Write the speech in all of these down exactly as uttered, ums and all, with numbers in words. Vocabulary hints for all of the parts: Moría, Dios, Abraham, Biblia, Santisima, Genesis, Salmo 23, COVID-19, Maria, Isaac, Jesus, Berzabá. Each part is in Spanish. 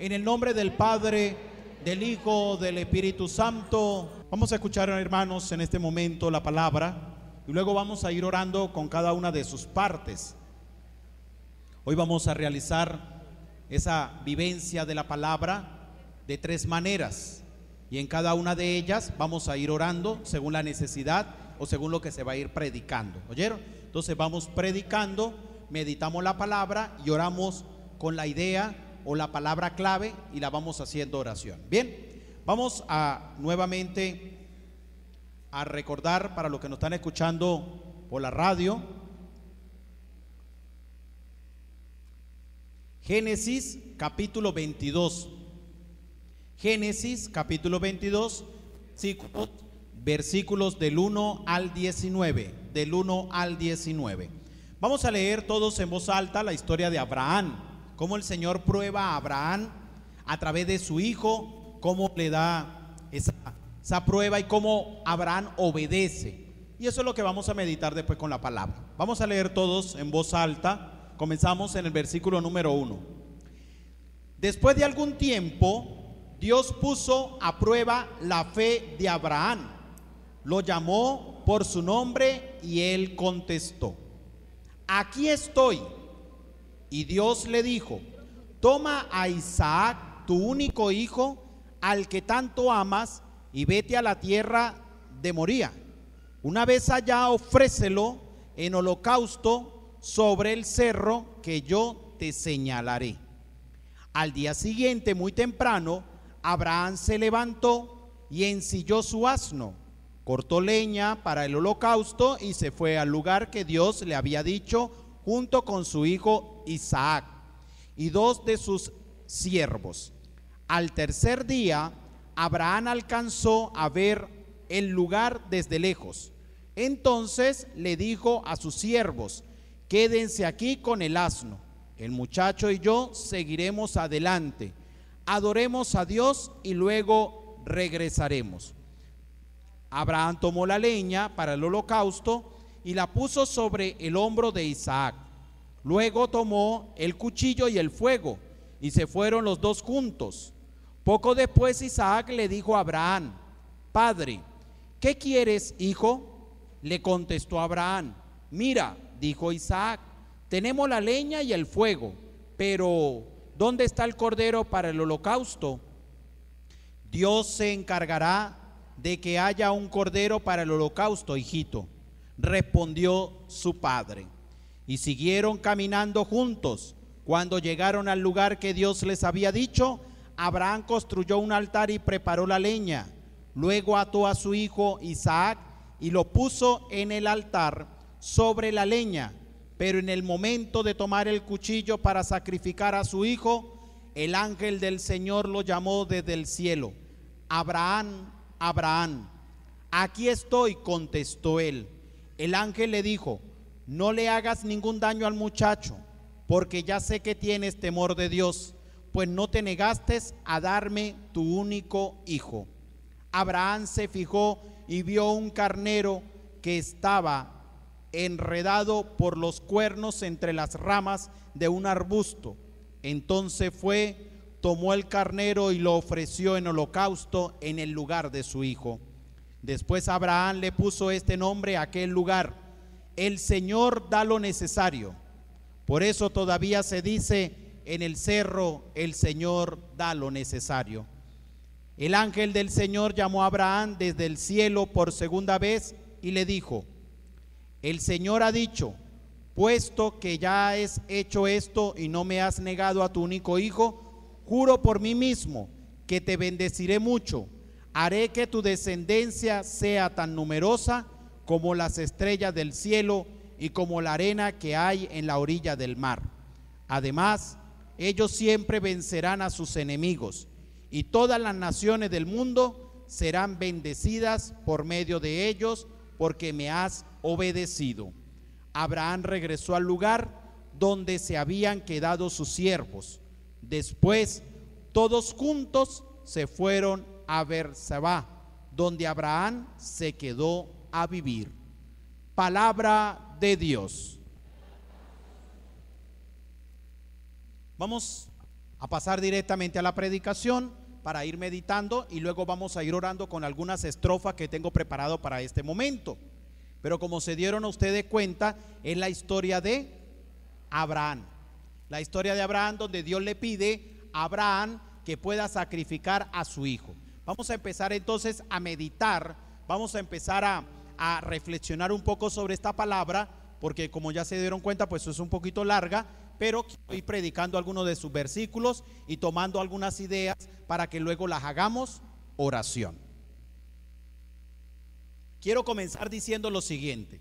En el nombre del Padre, del Hijo, del Espíritu Santo. Vamos a escuchar, hermanos, en este momento la palabra y luego vamos a ir orando con cada una de sus partes. Hoy vamos a realizar esa vivencia de la palabra de tres maneras y en cada una de ellas vamos a ir orando según la necesidad o según lo que se va a ir predicando. ¿Oyeron? Entonces vamos predicando, meditamos la palabra y oramos con la idea o la palabra clave y la vamos haciendo oración. Bien, vamos a nuevamente a recordar para los que nos están escuchando por la radio, Génesis capítulo veintidós, Génesis capítulo veintidós, versículos del uno al diecinueve, del uno al diecinueve. Vamos a leer todos en voz alta la historia de Abraham, cómo el Señor prueba a Abraham a través de su hijo, cómo le da esa, esa prueba y cómo Abraham obedece. Y eso es lo que vamos a meditar después con la palabra. Vamos a leer todos en voz alta. Comenzamos en el versículo número uno. Después de algún tiempo, Dios puso a prueba la fe de Abraham. Lo llamó por su nombre y él contestó: aquí estoy. Y Dios le dijo: toma a Isaac, tu único hijo, al que tanto amas, y vete a la tierra de Moría. Una vez allá, ofrécelo en holocausto sobre el cerro que yo te señalaré. Al día siguiente, muy temprano, Abraham se levantó y ensilló su asno, cortó leña para el holocausto y se fue al lugar que Dios le había dicho, junto con su hijo Isaac y dos de sus siervos. Al tercer día, Abraham alcanzó a ver el lugar desde lejos. Entonces le dijo a sus siervos: quédense aquí con el asno, el muchacho y yo seguiremos adelante, adoremos a Dios y luego regresaremos. Abraham tomó la leña para el holocausto y la puso sobre el hombro de Isaac. Luego tomó el cuchillo y el fuego, y se fueron los dos juntos. Poco después Isaac le dijo a Abraham: padre, ¿qué quieres, hijo? Le contestó Abraham: mira, dijo Isaac, tenemos la leña y el fuego, pero ¿dónde está el cordero para el holocausto? Dios se encargará de que haya un cordero para el holocausto, hijito, respondió su padre. Y siguieron caminando juntos. Cuando llegaron al lugar que Dios les había dicho, Abraham construyó un altar y preparó la leña. Luego ató a su hijo Isaac y lo puso en el altar sobre la leña. Pero en el momento de tomar el cuchillo para sacrificar a su hijo, el ángel del Señor lo llamó desde el cielo: Abraham, Abraham. Aquí estoy, contestó él. El ángel le dijo: no le hagas ningún daño al muchacho, porque ya sé que tienes temor de Dios, pues no te negaste a darme tu único hijo. Abraham se fijó y vio un carnero que estaba enredado por los cuernos entre las ramas de un arbusto. Entonces fue, tomó el carnero y lo ofreció en holocausto en el lugar de su hijo. Después Abraham le puso este nombre a aquel lugar: el Señor da lo necesario. Por eso todavía se dice en el cerro: el Señor da lo necesario. El ángel del Señor llamó a Abraham desde el cielo por segunda vez y le dijo: el Señor ha dicho, puesto que ya has hecho esto y no me has negado a tu único hijo, juro por mí mismo que te bendeciré mucho. Haré que tu descendencia sea tan numerosa como las estrellas del cielo y como la arena que hay en la orilla del mar. Además, ellos siempre vencerán a sus enemigos, y todas las naciones del mundo serán bendecidas por medio de ellos, porque me has obedecido. Abraham regresó al lugar donde se habían quedado sus siervos. Después, todos juntos se fueron a Berzabá, donde Abraham se quedó a vivir. Palabra de Dios. Vamos a pasar directamente a la predicación para ir meditando, y luego vamos a ir orando con algunas estrofas que tengo preparado para este momento. Pero como se dieron a ustedes cuenta, es la historia de Abraham. La historia de Abraham, donde Dios le pide a Abraham que pueda sacrificar a su hijo. Vamos a empezar entonces a meditar, vamos a empezar a, a reflexionar un poco sobre esta palabra, porque como ya se dieron cuenta, pues es un poquito larga, pero estoy predicando algunos de sus versículos y tomando algunas ideas para que luego las hagamos oración. Quiero comenzar diciendo lo siguiente: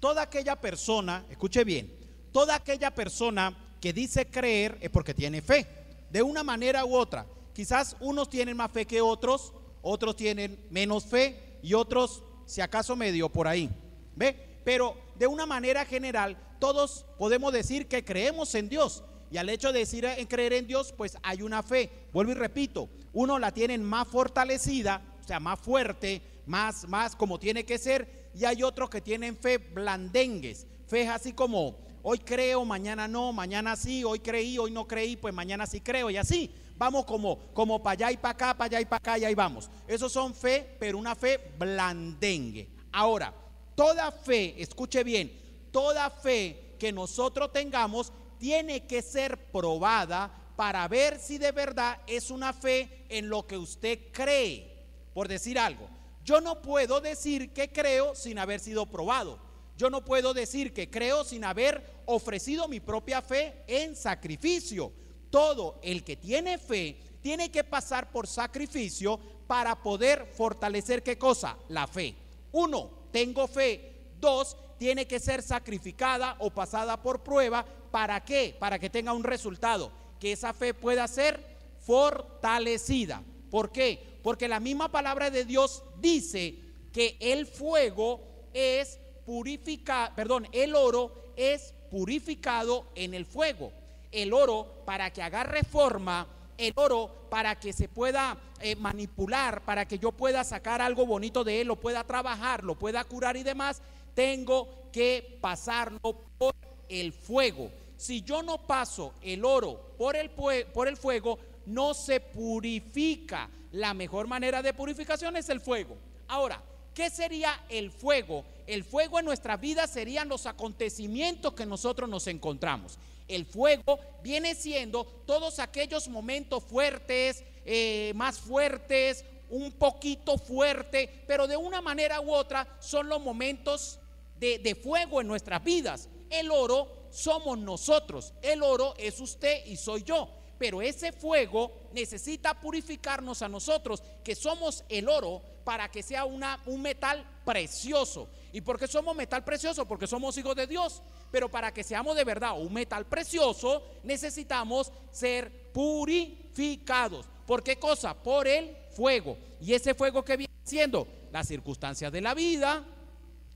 toda aquella persona, escuche bien, toda aquella persona que dice creer es porque tiene fe, de una manera u otra. Quizás unos tienen más fe que otros, otros tienen menos fe y otros, si acaso, medio por ahí, ¿ve? Pero de una manera general, todos podemos decir que creemos en Dios, y al hecho de decir en creer en Dios, pues hay una fe. Vuelvo y repito, uno la tienen más fortalecida, o sea, más fuerte, más, más como tiene que ser, y hay otros que tienen fe blandengues, fe así como hoy creo, mañana no, mañana sí, hoy creí, hoy no creí, pues mañana sí creo, y así vamos como, como para allá y para acá, para allá y para acá, y ahí vamos. Esos son fe, pero una fe blandengue. Ahora, toda fe, escuche bien, toda fe que nosotros tengamos tiene que ser probada para ver si de verdad es una fe en lo que usted cree. Por decir algo, yo no puedo decir que creo sin haber sido probado. Yo no puedo decir que creo sin haber ofrecido mi propia fe en sacrificio. Todo el que tiene fe tiene que pasar por sacrificio para poder fortalecer ¿qué cosa? La fe. Uno, tengo fe. Dos, tiene que ser sacrificada o pasada por prueba. ¿Para qué? Para que tenga un resultado, que esa fe pueda ser fortalecida. ¿Por qué? Porque la misma palabra de Dios dice que el fuego es purificado, perdón, el oro es purificado en el fuego. El oro, para que agarre forma, el oro para que se pueda eh, manipular, para que yo pueda sacar algo bonito de él, lo pueda trabajar, lo pueda curar y demás, tengo que pasarlo por el fuego. Si yo no paso el oro por el, por el fuego, no se purifica. La mejor manera de purificación es el fuego. Ahora, ¿qué sería el fuego? El fuego en nuestra vida serían los acontecimientos que nosotros nos encontramos. El fuego viene siendo todos aquellos momentos fuertes, eh, más fuertes, un poquito fuerte, pero de una manera u otra son los momentos de, de fuego en nuestras vidas. El oro somos nosotros, el oro es usted y soy yo, pero ese fuego necesita purificarnos a nosotros, que somos el oro, para que sea una, un metal precioso. ¿Y por qué somos metal precioso? Porque somos hijos de Dios. Pero para que seamos de verdad un metal precioso, necesitamos ser purificados. ¿Por qué cosa? Por el fuego. Y ese fuego que viene siendo las circunstancias de la vida,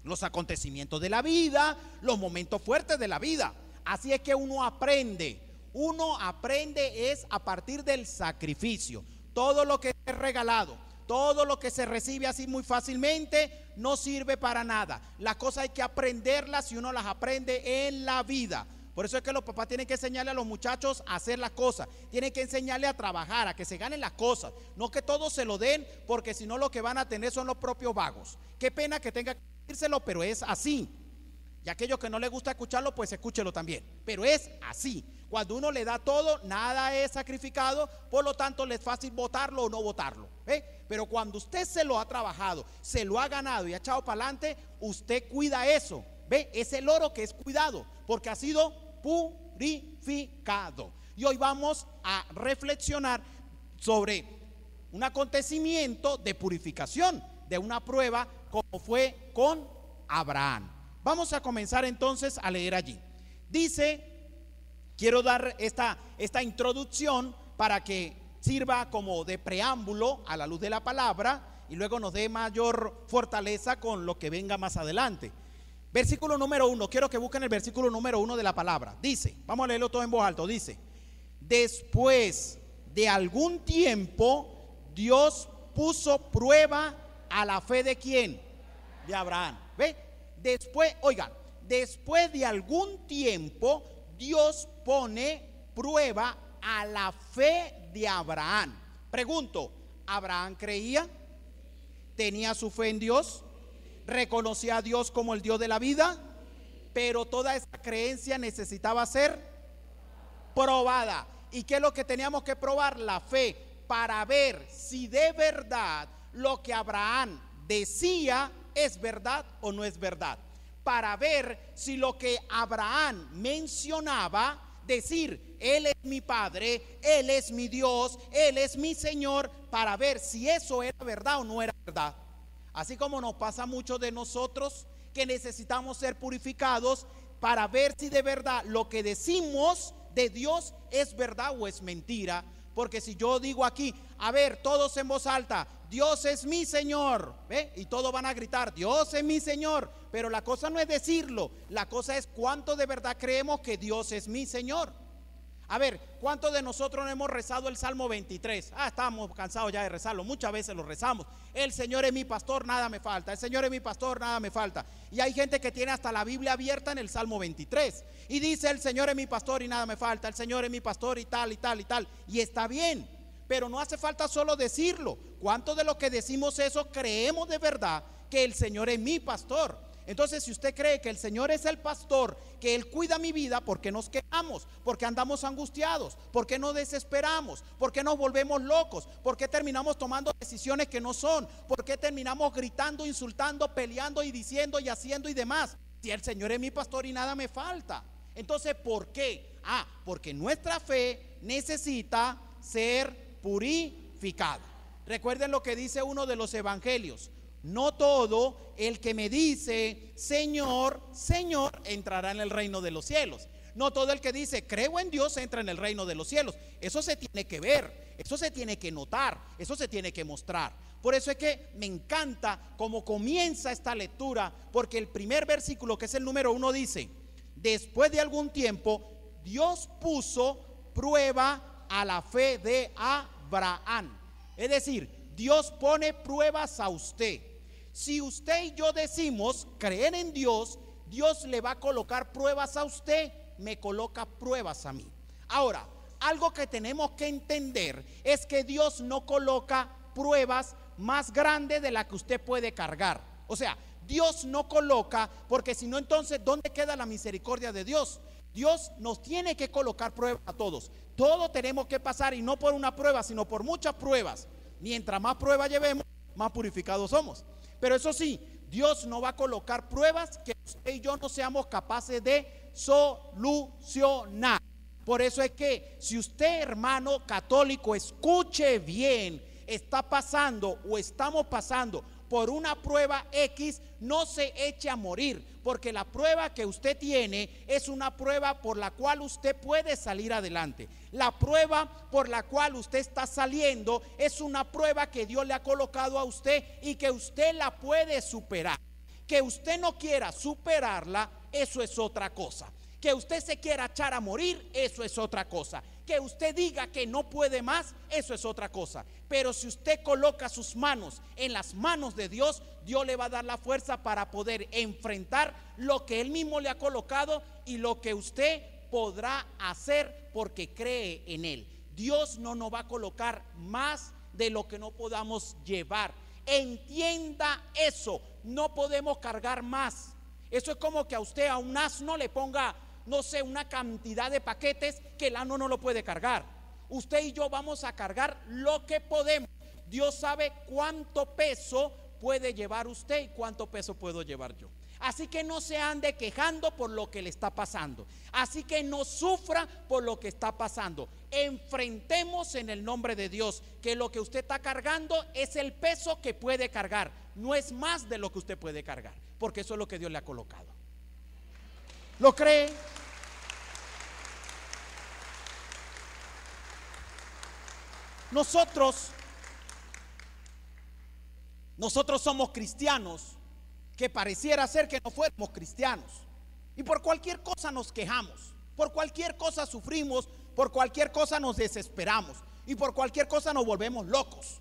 los acontecimientos de la vida, los momentos fuertes de la vida. Así es que uno aprende. Uno aprende es a partir del sacrificio. Todo lo que es regalado, todo lo que se recibe así muy fácilmente no sirve para nada. Las cosas hay que aprenderlas, y uno las aprende en la vida. Por eso es que los papás tienen que enseñarle a los muchachos a hacer las cosas, tienen que enseñarle a trabajar, a que se ganen las cosas, no que todos se lo den, porque si no lo que van a tener son los propios vagos. Qué pena que tenga que decírselo, pero es así. Y a aquellos que no les gusta escucharlo, pues escúchelo también, pero es así. Cuando uno le da todo, nada es sacrificado, por lo tanto le es fácil votarlo o no votarlo, ¿eh? Pero cuando usted se lo ha trabajado, se lo ha ganado y ha echado para adelante, usted cuida eso, ¿ve? Es el oro que es cuidado, porque ha sido purificado. Y hoy vamos a reflexionar sobre un acontecimiento de purificación, de una prueba como fue con Abraham. Vamos a comenzar entonces a leer allí. Dice... Quiero dar esta, esta introducción para que sirva como de preámbulo a la luz de la palabra, y luego nos dé mayor fortaleza con lo que venga más adelante. Versículo número uno, quiero que busquen el versículo número uno de la palabra. Dice, vamos a leerlo todo en voz alta, dice: después de algún tiempo Dios puso prueba a la fe de ¿quién? De Abraham. ¿Ve? Después, oigan, después de algún tiempo Dios pone prueba a la fe de Abraham. Pregunto, ¿Abraham creía? ¿Tenía su fe en Dios? ¿Reconocía a Dios como el Dios de la vida? Pero toda esa creencia necesitaba ser probada. ¿Y qué es lo que teníamos que probar? La fe, para ver si de verdad lo que Abraham decía es verdad o no es verdad. Para ver si lo que Abraham mencionaba, decir, Él es mi Padre, Él es mi Dios, Él es mi Señor, para ver si eso era verdad o no era verdad. Así como nos pasa a muchos de nosotros que necesitamos ser purificados para ver si de verdad lo que decimos de Dios es verdad o es mentira. Porque si yo digo aquí, a ver, todos en voz alta, Dios es mi Señor, ¿eh? Y todos van a gritar, Dios es mi Señor. Pero la cosa no es decirlo, la cosa es cuánto de verdad creemos que Dios es mi Señor. A ver, ¿cuántos de nosotros no hemos rezado el Salmo veintitrés? Ah, estamos cansados ya de rezarlo, muchas veces lo rezamos. El Señor es mi pastor, nada me falta. El Señor es mi pastor, nada me falta. Y hay gente que tiene hasta la Biblia abierta en el Salmo veintitrés. Y dice, el Señor es mi pastor y nada me falta. El Señor es mi pastor y tal, y tal, y tal. Y está bien. Pero no hace falta solo decirlo. ¿Cuánto de lo que decimos eso creemos de verdad que el Señor es mi pastor? Entonces, si usted cree que el Señor es el pastor, que Él cuida mi vida, ¿por qué nos quejamos? ¿Por qué andamos angustiados? ¿Por qué nos desesperamos? ¿Por qué nos volvemos locos? ¿Por qué terminamos tomando decisiones que no son? ¿Por qué terminamos gritando, insultando, peleando y diciendo y haciendo y demás? Si el Señor es mi pastor y nada me falta. Entonces, ¿por qué? Ah, porque nuestra fe necesita ser purificada. Recuerden lo que dice uno de los evangelios: no todo el que me dice Señor, Señor entrará en el reino de los cielos. No todo el que dice creo en Dios entra en el reino de los cielos. Eso se tiene que ver, eso se tiene que notar, eso se tiene que mostrar. Por eso es que me encanta cómo comienza esta lectura, porque el primer versículo, que es el número uno, dice: después de algún tiempo, Dios puso prueba a la fe de Abraham. Es decir, Dios pone pruebas a usted. Si usted y yo decimos creer en Dios, Dios le va a colocar pruebas a usted, me coloca pruebas a mí. Ahora, algo que tenemos que entender es que Dios no coloca pruebas más grandes de las que usted puede cargar. O sea, Dios no coloca, porque si no, entonces, ¿dónde queda la misericordia de Dios? Dios nos tiene que colocar pruebas a todos. Todos tenemos que pasar, y no por una prueba, sino por muchas pruebas. Mientras más pruebas llevemos, más purificados somos. Pero eso sí, Dios no va a colocar pruebas que usted y yo no seamos capaces de solucionar. Por eso es que si usted, hermano católico, escuche bien, está pasando o estamos pasando por una prueba X, no se eche a morir, porque la prueba que usted tiene es una prueba por la cual usted puede salir adelante. La prueba por la cual usted está saliendo es una prueba que Dios le ha colocado a usted y que usted la puede superar. Que usted no quiera superarla, eso es otra cosa. Que usted se quiera echar a morir, eso es otra cosa. Que usted diga que no puede más, eso es otra cosa. Pero si usted coloca sus manos en las manos de Dios, Dios le va a dar la fuerza para poder enfrentar lo que Él mismo le ha colocado y lo que usted podrá hacer porque cree en Él. Dios no nos va a colocar más de lo que no podamos llevar. Entienda eso, no podemos cargar más. Eso es como que a usted, a un asno, le ponga, no sé, una cantidad de paquetes que el ano no lo puede cargar. Usted y yo vamos a cargar lo que podemos. Dios sabe cuánto peso puede llevar usted y cuánto peso puedo llevar yo. Así que no se ande quejando por lo que le está pasando. Así que no sufra por lo que está pasando. Enfrentemos en el nombre de Dios que lo que usted está cargando es el peso que puede cargar. No es más de lo que usted puede cargar, porque eso es lo que Dios le ha colocado. ¿Lo cree? Nosotros, nosotros somos cristianos que pareciera ser que no fuéramos cristianos, y por cualquier cosa nos quejamos, por cualquier cosa sufrimos, por cualquier cosa nos desesperamos y por cualquier cosa nos volvemos locos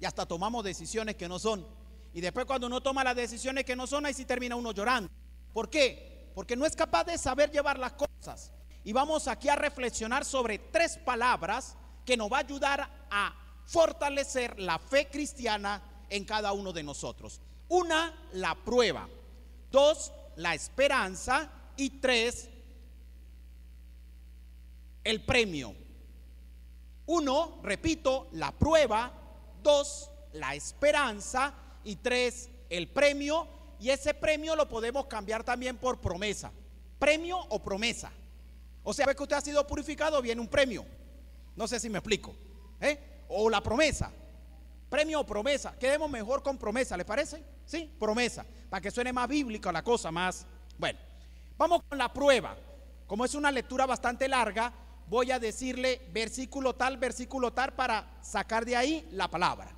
y hasta tomamos decisiones que no son. Y después, cuando uno toma las decisiones que no son, ahí sí termina uno llorando. ¿Por qué? Porque no es capaz de saber llevar las cosas. Y vamos aquí a reflexionar sobre tres palabras que nos va a ayudar a fortalecer la fe cristiana en cada uno de nosotros. Una, la prueba. Dos, la esperanza. Y tres, el premio. Uno, repito, la prueba. Dos, la esperanza. Y tres, el premio. Y ese premio lo podemos cambiar también por promesa. Premio o promesa. O sea, ve que usted ha sido purificado, viene un premio. No sé si me explico. ¿eh? O la promesa. Premio o promesa. Quedemos mejor con promesa, ¿le parece? Sí, promesa. Para que suene más bíblica la cosa, más. Bueno, vamos con la prueba. Como es una lectura bastante larga, voy a decirle versículo tal, versículo tal, para sacar de ahí la palabra.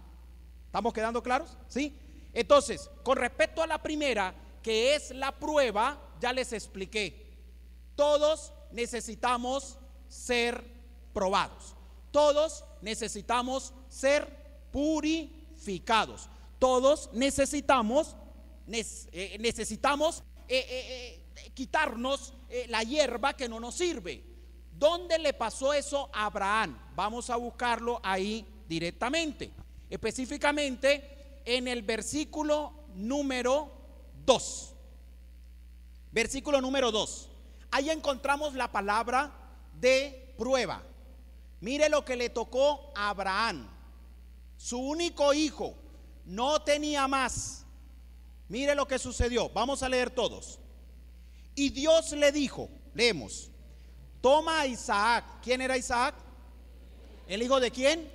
¿Estamos quedando claros? Sí. Entonces, con respecto a la primera, que es la prueba, ya les expliqué. Todos necesitamos ser probados. Todos necesitamos ser purificados. Todos necesitamos necesitamos eh, eh, quitarnos eh, la hierba que no nos sirve. ¿Dónde le pasó eso a Abraham? Vamos a buscarlo ahí directamente, específicamente en el versículo número dos. Versículo número dos. Ahí encontramos la palabra de prueba. Mire lo que le tocó a Abraham, su único hijo, no tenía más. Mire lo que sucedió, vamos a leer todos. Y Dios le dijo, leemos, toma a Isaac. ¿Quién era Isaac? ¿El hijo de quién?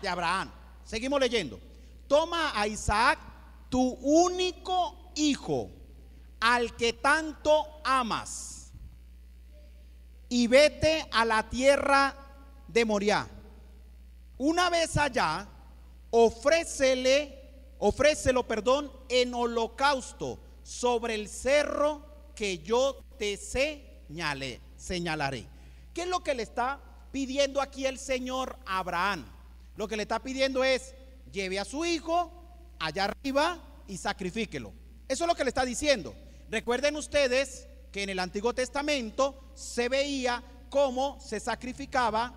De Abraham. Seguimos leyendo. Toma a Isaac, tu único hijo, al que tanto amas, y vete a la tierra de Moría. Una vez allá, ofrécele, ofrécelo, perdón, en holocausto sobre el cerro que yo te señalé, señalaré. ¿Qué es lo que le está pidiendo aquí el Señor a Abraham? Lo que le está pidiendo es, lleve a su hijo allá arriba y sacrifíquelo. Eso es lo que le está diciendo. Recuerden ustedes que en el Antiguo Testamento se veía cómo se sacrificaba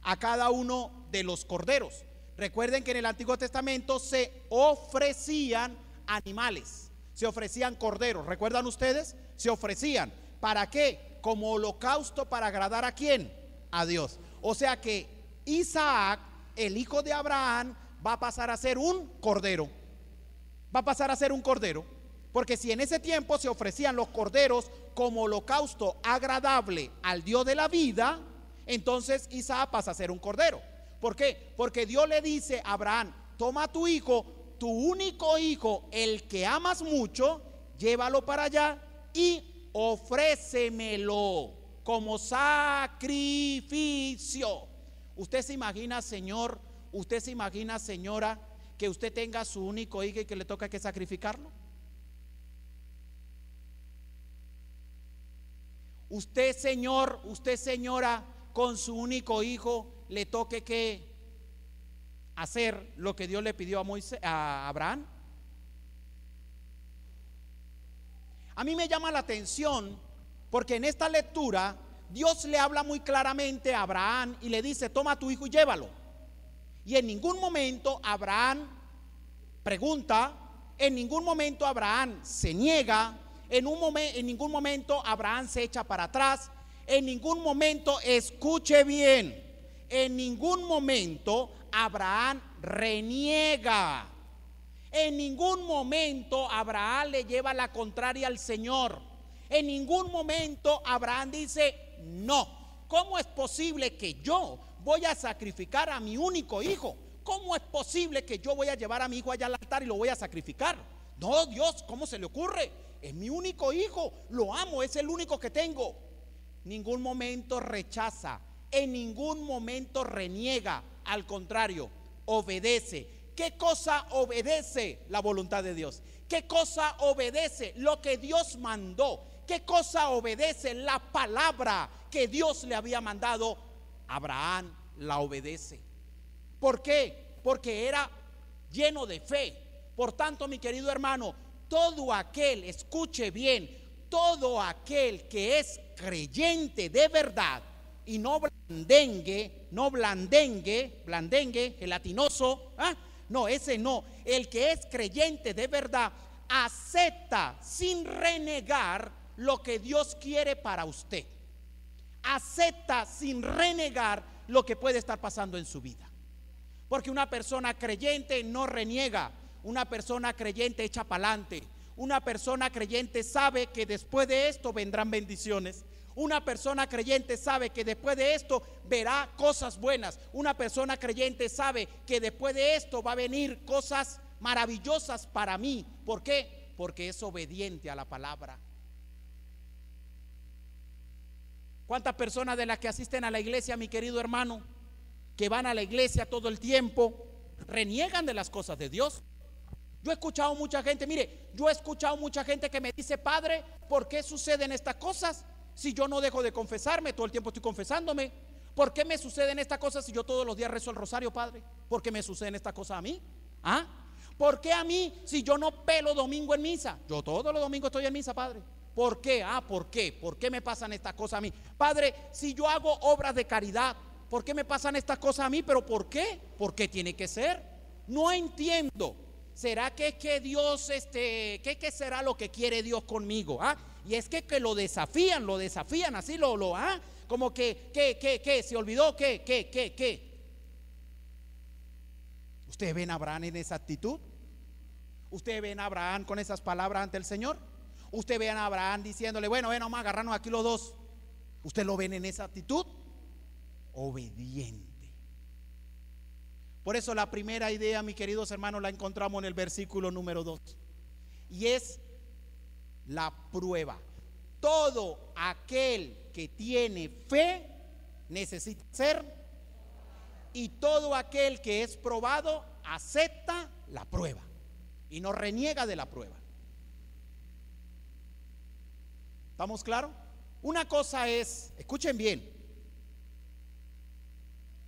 a cada uno de los corderos. Recuerden que en el Antiguo Testamento se ofrecían animales, se ofrecían corderos. ¿Recuerdan ustedes? Se ofrecían. ¿Para qué? Como holocausto, para agradar a quién? A Dios. O sea que Isaac, el hijo de Abraham, va a pasar a ser un cordero. Va a pasar a ser un cordero. Porque si en ese tiempo se ofrecían los corderos como holocausto agradable al Dios de la vida, entonces Isaac pasa a ser un cordero. ¿Por qué? Porque Dios le dice a Abraham, toma a tu hijo, tu único hijo, el que amas mucho, llévalo para allá y ofrécemelo como sacrificio. Usted se imagina, señor, usted se imagina, señora, que usted tenga a su único hijo y que le toca que sacrificarlo. Usted, señor, usted, señora, con su único hijo le toque que hacer lo que Dios le pidió a, Moisés, a Abraham. A mí me llama la atención porque en esta lectura Dios le habla muy claramente a Abraham y le dice, toma a tu hijo y llévalo. Y en ningún momento Abraham pregunta, en ningún momento Abraham se niega. En, un momen, en ningún momento Abraham se echa para atrás. En ningún momento, escuche bien, en ningún momento Abraham reniega. En ningún momento Abraham le lleva la contraria al Señor. En ningún momento Abraham dice, no, ¿cómo es posible que yo voy a sacrificar a mi único hijo? ¿Cómo es posible que yo voy a llevar a mi hijo allá al altar y lo voy a sacrificar? No, Dios, ¿cómo se le ocurre? Es mi único hijo, lo amo, es el único que tengo. Ningún momento rechaza, en ningún momento reniega, al contrario, obedece. ¿Qué cosa obedece? La voluntad de Dios. ¿Qué cosa obedece? Lo que Dios mandó. ¿Qué cosa obedece? La palabra que Dios le había mandado. Abraham la obedece. ¿Por qué? Porque era lleno de fe. Por tanto, mi querido hermano, todo aquel, escuche bien, todo aquel que es creyente de verdad y no blandengue, no blandengue, blandengue, gelatinoso, ¿ah? no, ese no, el que es creyente de verdad acepta sin renegar lo que Dios quiere para usted. Acepta sin renegar lo que puede estar pasando en su vida. Porque una persona creyente no reniega, una persona creyente echa para adelante, una persona creyente sabe que después de esto vendrán bendiciones, una persona creyente sabe que después de esto verá cosas buenas, una persona creyente sabe que después de esto va a venir cosas maravillosas para mí. ¿Por qué? Porque es obediente a la palabra. ¿Cuántas personas de las que asisten a la iglesia, mi querido hermano, que van a la iglesia todo el tiempo, reniegan de las cosas de Dios? Yo he escuchado mucha gente, mire, yo he escuchado mucha gente que me dice: padre, ¿por qué suceden estas cosas si yo no dejo de confesarme? Todo el tiempo estoy confesándome. ¿Por qué me suceden estas cosas si yo todos los días rezo el rosario, padre? ¿Por qué me suceden estas cosas a mí? ¿Ah? ¿Por qué a mí si yo no pelo domingo en misa? Yo todos los domingos estoy en misa, padre. ¿Por qué? Ah, ¿por qué? ¿Por qué me pasan estas cosas a mí? Padre, si yo hago obras de caridad, ¿por qué me pasan estas cosas a mí? ¿Pero por qué? ¿Por qué tiene que ser? No entiendo. ¿Será que, que Dios, este, que, que será lo que quiere Dios conmigo? ¿Ah? Y es que, que lo desafían, lo desafían, así lo, lo, ¿ah? Como que, que, que, que, se olvidó, que, que, que, que. ¿Ustedes ven a Abraham en esa actitud? ¿Ustedes ven a Abraham con esas palabras ante el Señor? Usted ve a Abraham diciéndole: bueno, ven, vamos a agarrarnos aquí los dos. Usted lo ven en esa actitud obediente. Por eso la primera idea, mis queridos hermanos, la encontramos en el versículo número dos, y es la prueba. Todo aquel que tiene fe necesita ser, y todo aquel que es probado acepta la prueba y no reniega de la prueba. ¿Estamos claros? Una cosa es, escuchen bien,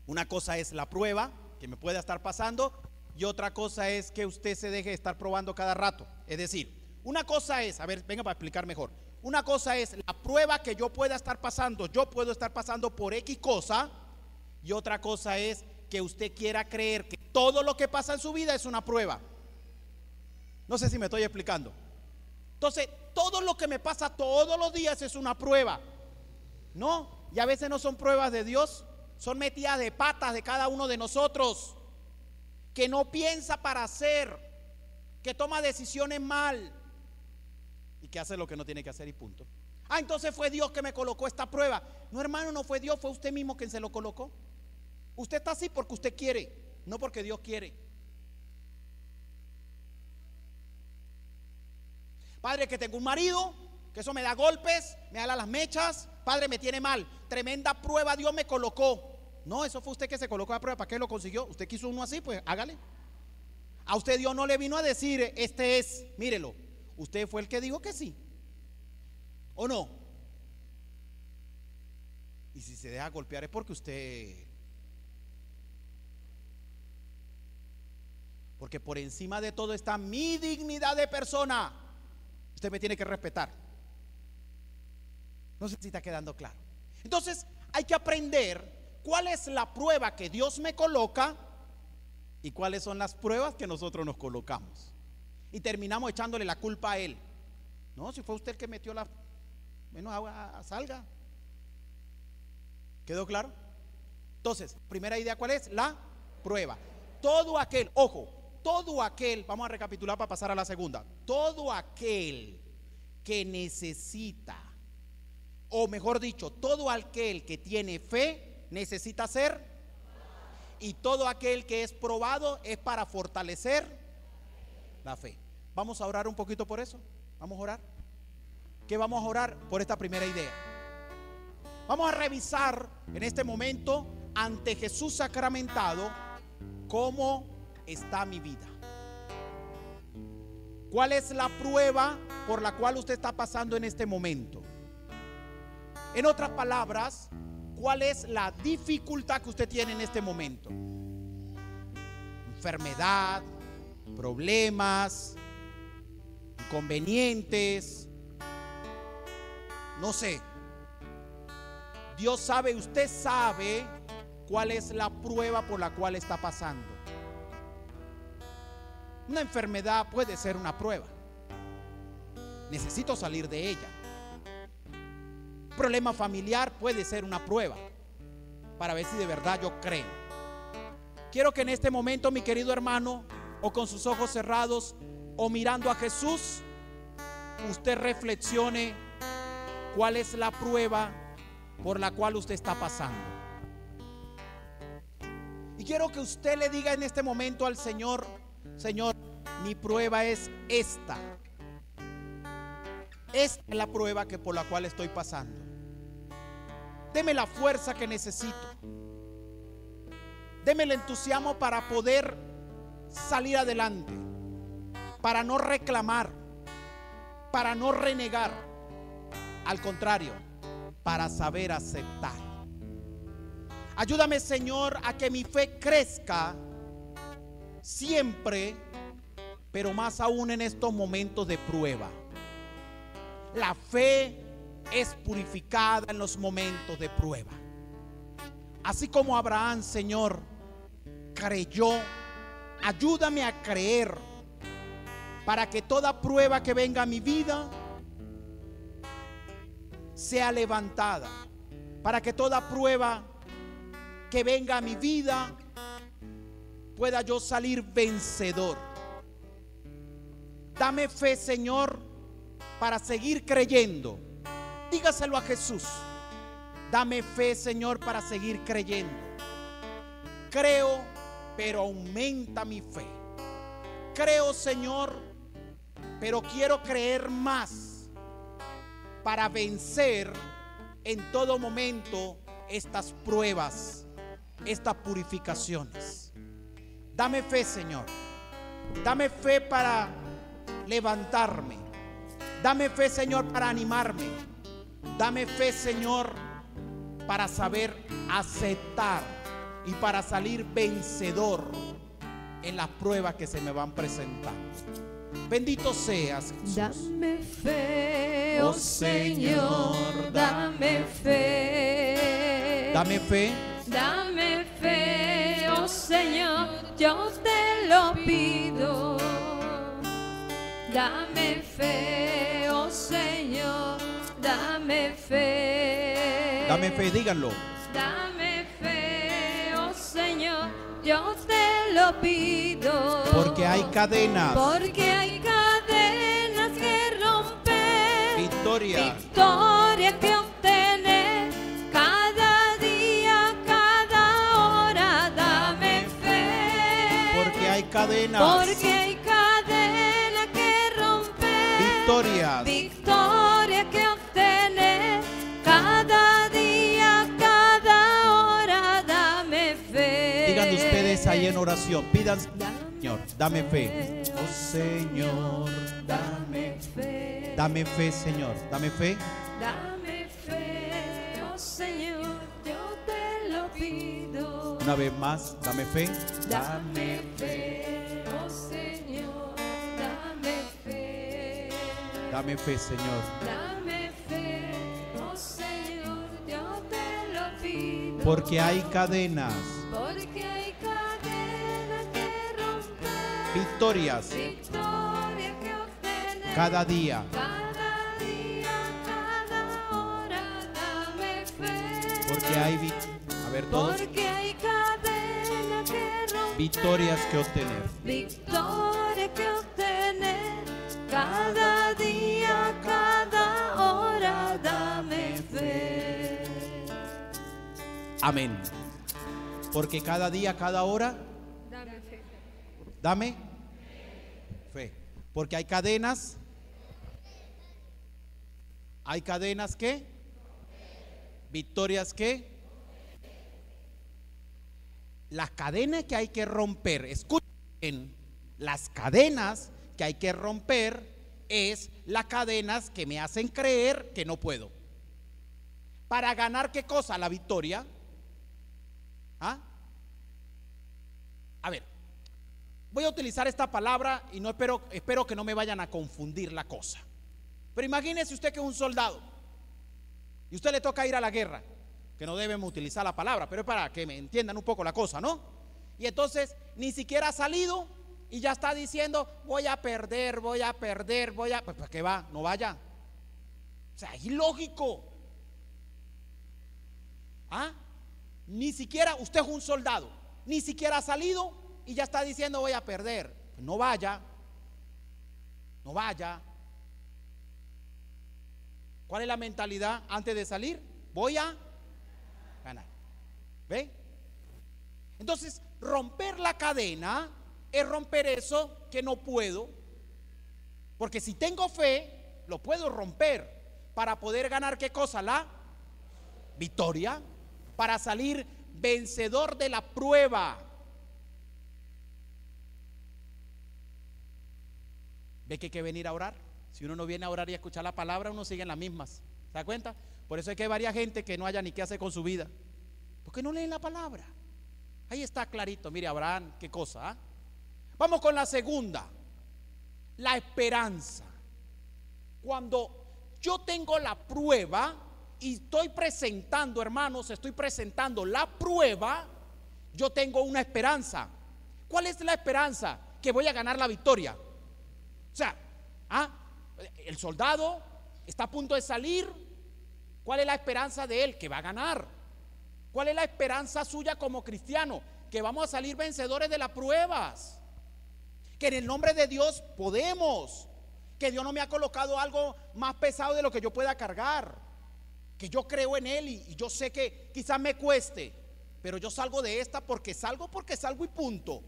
una cosa es la prueba que me pueda estar pasando, y otra cosa es que usted se deje de estar probando cada rato. Es decir, una cosa es, a ver, venga para explicar mejor, una cosa es la prueba que yo pueda estar pasando, yo puedo estar pasando por X cosa, y otra cosa es que usted quiera creer que todo lo que pasa en su vida es una prueba. No sé si me estoy explicando. Entonces, todo lo que me pasa todos los días es una prueba, ¿no? Y a veces no son pruebas de Dios, son metidas de patas de cada uno de nosotros, que no piensa para hacer, que toma decisiones mal y que hace lo que no tiene que hacer y punto. Ah, entonces fue Dios que me colocó esta prueba. No, hermano, no fue Dios, fue usted mismo quien se lo colocó. Usted está así porque usted quiere, no porque Dios quiere. Padre, que tengo un marido, que eso me da golpes, me da las mechas, padre, me tiene mal, tremenda prueba Dios me colocó. No, eso fue usted que se colocó la prueba. ¿Para qué lo consiguió? Usted quiso uno así, pues hágale. A usted Dios no le vino a decir: este es, mírelo, usted fue el que dijo que sí, ¿o no? Y si se deja golpear es porque usted, porque por encima de todo está mi dignidad de persona. Usted me tiene que respetar. No sé si está quedando claro. Entonces hay que aprender cuál es la prueba que Dios me coloca y cuáles son las pruebas que nosotros nos colocamos, y terminamos echándole la culpa a él. No, si fue usted el que metió la... Bueno, a, a, salga. ¿Quedó claro? Entonces, primera idea, ¿cuál es? La prueba. Todo aquel, ojo, todo aquel, vamos a recapitular para pasar a la segunda. Todo aquel que necesita, o mejor dicho, todo aquel que tiene fe necesita ser, y todo aquel que es probado es para fortalecer la fe. Vamos a orar un poquito por eso. Vamos a orar. ¿Qué vamos a orar? Por esta primera idea. Vamos a revisar en este momento ante Jesús sacramentado cómo está mi vida. ¿Cuál es la prueba por la cual usted está pasando en este momento? En otras palabras, ¿cuál es la dificultad que usted tiene en este momento? Enfermedad, problemas, inconvenientes, No sé. Dios sabe, usted sabe cuál es la prueba por la cual está pasando. Una enfermedad puede ser una prueba. Necesito salir de ella. Un problema familiar puede ser una prueba para ver si de verdad yo creo. Quiero que en este momento, mi querido hermano, o con sus ojos cerrados o mirando a Jesús, usted reflexione cuál es la prueba por la cual usted está pasando. Y quiero que usted le diga en este momento al Señor: Señor, mi prueba es esta. Esta es la prueba que por la cual estoy pasando. Deme la fuerza que necesito. Deme el entusiasmo para poder salir adelante, para no reclamar, para no renegar. Al contrario, para saber aceptar. Ayúdame, Señor, a que mi fe crezca siempre, pero más aún en estos momentos de prueba. La fe es purificada en los momentos de prueba. Así como Abraham, Señor, creyó, ayúdame a creer para que toda prueba que venga a mi vida sea levantada, para que toda prueba que venga a mi vida pueda yo salir vencedor. Dame fe, Señor, para seguir creyendo. Dígaselo a Jesús. Dame fe, Señor, para seguir creyendo. Creo, pero aumenta mi fe. Creo, Señor, pero quiero creer más para vencer en todo momento estas pruebas, estas purificaciones. Dame fe, Señor. Dame fe para levantarme. Dame fe, Señor, para animarme. Dame fe, Señor, para saber aceptar y para salir vencedor en las pruebas que se me van presentando. Bendito seas, Jesús. Dame fe, oh Señor, dame fe. Dame fe. Dame fe, oh Señor, yo te lo pido. Dame fe, oh Señor, dame fe. Dame fe, díganlo. Dame fe, oh Señor, yo te lo pido. Porque hay cadenas. Porque hay cadenas que romper. Victoria. Victoria que obtener. Cada día, cada hora, dame fe. Porque hay cadenas. Porque hay cadenas. Victoria. Victoria que obtener cada día, cada hora, dame fe. Digan ustedes ahí en oración, pidan, Señor, dame fe. Oh Señor, dame fe. Dame fe, Señor, dame fe. Dame fe, oh Señor, yo te lo pido. Una vez más, dame fe. Dame fe, oh Señor, dame fe. Dame fe, Señor. Dame fe, oh Señor, yo te lo pido. Porque hay cadenas. Porque hay cadenas que romper. Victorias. Victorias que obtener. Cada día. Cada día, cada hora, dame fe. Porque hay, a ver, todos. Porque hay cadenas que romper. Victorias que obtener. Victorias que obtener. Cada día, cada hora, dame fe. Amén. Porque cada día, cada hora, dame fe. Dame fe. Porque hay cadenas. Hay cadenas que. Victorias que. Las cadenas que hay que romper. Escuchen, las cadenas que hay que romper es las cadenas que me hacen creer que no puedo. ¿Para ganar qué cosa? La victoria. ¿Ah? A ver, voy a utilizar esta palabra y no espero, espero que no me vayan a confundir la cosa. Pero imagínese usted que es un soldado y usted le toca ir a la guerra, que no debemos utilizar la palabra, pero es para que me entiendan un poco la cosa, ¿no? Y entonces ni siquiera ha salido y ya está diciendo voy a perder, voy a perder, voy a... Pues, pues que va, no vaya. O sea, es ilógico. ¿Ah? Ni siquiera, usted es un soldado, ni siquiera ha salido y ya está diciendo voy a perder. Pues no vaya, no vaya. ¿Cuál es la mentalidad antes de salir? Voy a ganar. ¿Ve? Entonces, romper la cadena es romper eso que no puedo, porque si tengo fe, lo puedo romper para poder ganar, ¿qué cosa? La victoria, para salir vencedor de la prueba. ¿Ve que hay que venir a orar? Si uno no viene a orar y a escuchar la palabra, uno sigue en las mismas. ¿Se da cuenta? Por eso hay que hay varias gente que no haya ni qué hacer con su vida, porque no leen la palabra. Ahí está clarito, mire Abraham, qué cosa. ¿eh? Vamos con la segunda, la esperanza. Cuando yo tengo la prueba y estoy presentando, hermanos, estoy presentando la prueba, yo tengo una esperanza. ¿Cuál es la esperanza? Que voy a ganar la victoria. O sea, ¿ah? el soldado está a punto de salir. ¿Cuál es la esperanza de él? Que va a ganar. ¿Cuál es la esperanza suya como cristiano? Que vamos a salir vencedores de las pruebas, que en el nombre de Dios podemos, que Dios no me ha colocado algo más pesado de lo que yo pueda cargar, que yo creo en Él y, y yo sé que quizás me cueste, pero yo salgo de esta porque salgo, porque salgo y punto.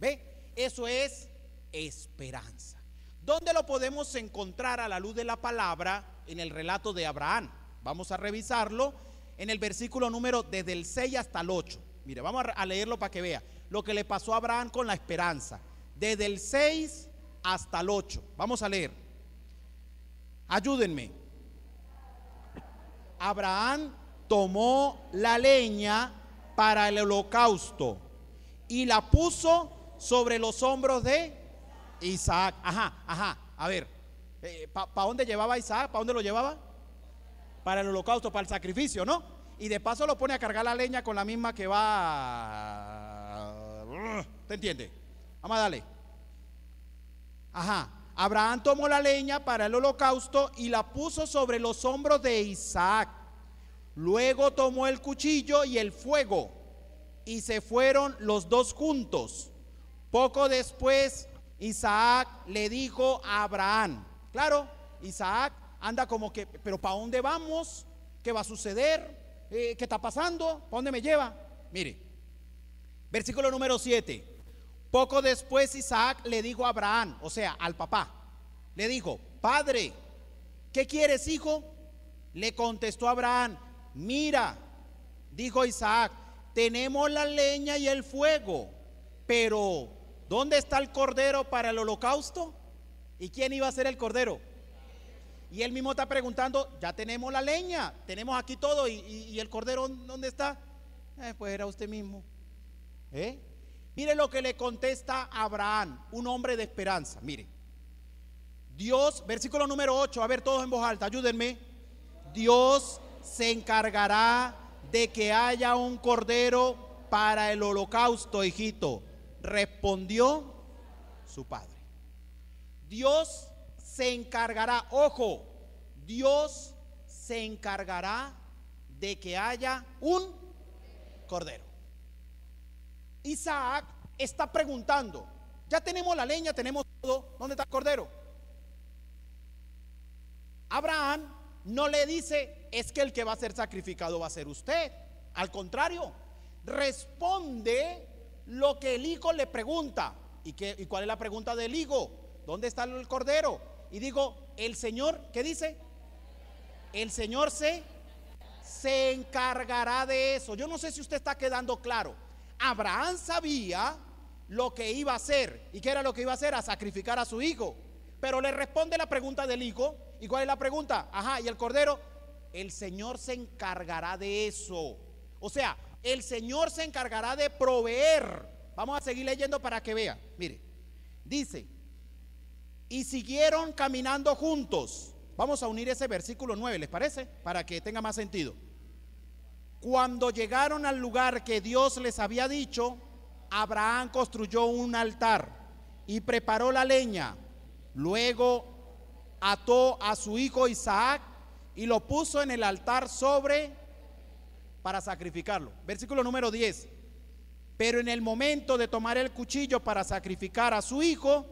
¿Ve? Eso es esperanza. ¿Dónde lo podemos encontrar a la luz de la palabra? En el relato de Abraham. Vamos a revisarlo en el versículo número desde el seis hasta el ocho. Mire, vamos a leerlo para que vea lo que le pasó a Abraham con la esperanza. Desde el seis hasta el ocho. Vamos a leer. Ayúdenme. Abraham tomó la leña para el holocausto y la puso sobre los hombros de Isaac. Ajá, ajá. A ver, eh, ¿para pa dónde llevaba Isaac? ¿Para dónde lo llevaba? Para el holocausto, para el sacrificio, ¿no? Y de paso lo pone a cargar la leña con la misma que va... ¿Te entiende? Vamos a darle. Ajá. Abraham tomó la leña para el holocausto y la puso sobre los hombros de Isaac. Luego tomó el cuchillo y el fuego y se fueron los dos juntos. Poco después Isaac le dijo a Abraham. Claro, Isaac anda como que, pero ¿para dónde vamos? ¿Qué va a suceder? Eh, ¿Qué está pasando? ¿Para dónde me lleva? Mire, versículo número siete. Poco después Isaac le dijo a Abraham, o sea, al papá, le dijo, padre, ¿qué quieres, hijo? Le contestó Abraham, mira, dijo Isaac, tenemos la leña y el fuego, pero ¿dónde está el cordero para el holocausto? ¿Y quién iba a ser el cordero? Y él mismo está preguntando, ya tenemos la leña, tenemos aquí todo, ¿y, y, y el cordero dónde está? Eh, pues era usted mismo, ¿eh? Mire lo que le contesta Abraham, un hombre de esperanza. Mire, Dios, versículo número ocho, a ver todos en voz alta, ayúdenme. Dios se encargará de que haya un cordero para el holocausto, hijito, respondió su padre. Dios se encargará, ojo, Dios se encargará de que haya un cordero. Isaac está preguntando, ya tenemos la leña, tenemos todo, ¿dónde está el cordero? Abraham no le dice, es que el que va a ser sacrificado va a ser usted. Al contrario, responde lo que el hijo le pregunta. ¿Y, qué, y cuál es la pregunta del hijo? ¿Dónde está el cordero? Y digo, el Señor, ¿qué dice? El Señor se, se encargará de eso. Yo no sé si usted está quedando claro. Abraham sabía lo que iba a hacer. ¿Y qué era lo que iba a hacer? A sacrificar a su hijo. Pero le responde la pregunta del hijo. ¿Y cuál es la pregunta? Ajá, ¿y el cordero? El Señor se encargará de eso. O sea, el Señor se encargará de proveer. Vamos a seguir leyendo para que vea. Mire, dice, y siguieron caminando juntos. Vamos a unir ese versículo nueve, ¿les parece? Para que tenga más sentido. Cuando llegaron al lugar que Dios les había dicho, Abraham construyó un altar y preparó la leña. Luego ató a su hijo Isaac y lo puso en el altar sobre para sacrificarlo. Versículo número diez. Pero en el momento de tomar el cuchillo para sacrificar a su hijo,